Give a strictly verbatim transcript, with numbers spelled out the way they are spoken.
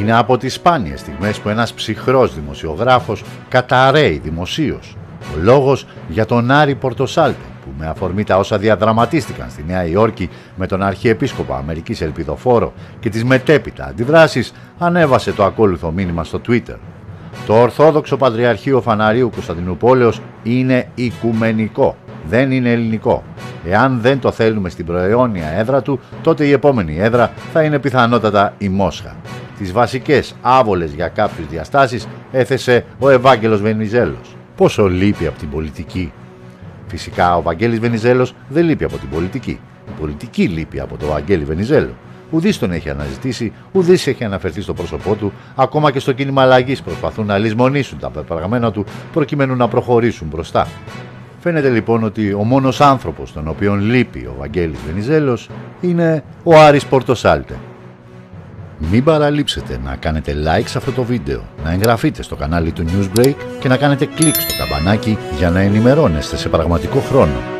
Είναι από τις σπάνιες στιγμές που ένας ψυχρός δημοσιογράφος καταραίει δημοσίως. Ο λόγος για τον Άρη Πορτοσάλτε, που με αφορμή τα όσα διαδραματίστηκαν στη Νέα Υόρκη με τον Αρχιεπίσκοπο Αμερικής Ελπιδοφόρο και τις μετέπειτα αντιδράσεις, ανέβασε το ακόλουθο μήνυμα στο Twitter. Το Ορθόδοξο Πατριαρχείο Φαναρίου Κωνσταντινούπολης είναι οικουμενικό, δεν είναι ελληνικό. Εάν δεν το θέλουμε στην προαιώνια έδρα του, τότε η επόμενη έδρα θα είναι πιθανότατα η Μόσχα. Τις βασικές άβολες για κάποιες διαστάσεις έθεσε ο Ευάγγελος Βενιζέλος. Πόσο λείπει από την πολιτική. Φυσικά ο Βαγγέλης Βενιζέλος δεν λείπει από την πολιτική. Η πολιτική λείπει από τον Βαγγέλη Βενιζέλο. Ουδής τον έχει αναζητήσει, ουδής έχει αναφερθεί στο πρόσωπό του, ακόμα και στο κίνημα αλλαγής προσπαθούν να λησμονήσουν τα πεπραγμένα του προκειμένου να προχωρήσουν μπροστά. Φαίνεται λοιπόν ότι ο μόνος άνθρωπος τον οποίον λείπει ο Βαγγέλης Βενιζέλος είναι ο Άρης Πορτοσάλτε. Μην παραλείψετε να κάνετε like σε αυτό το βίντεο, να εγγραφείτε στο κανάλι του Newsbreak και να κάνετε κλικ στο καμπανάκι για να ενημερώνεστε σε πραγματικό χρόνο.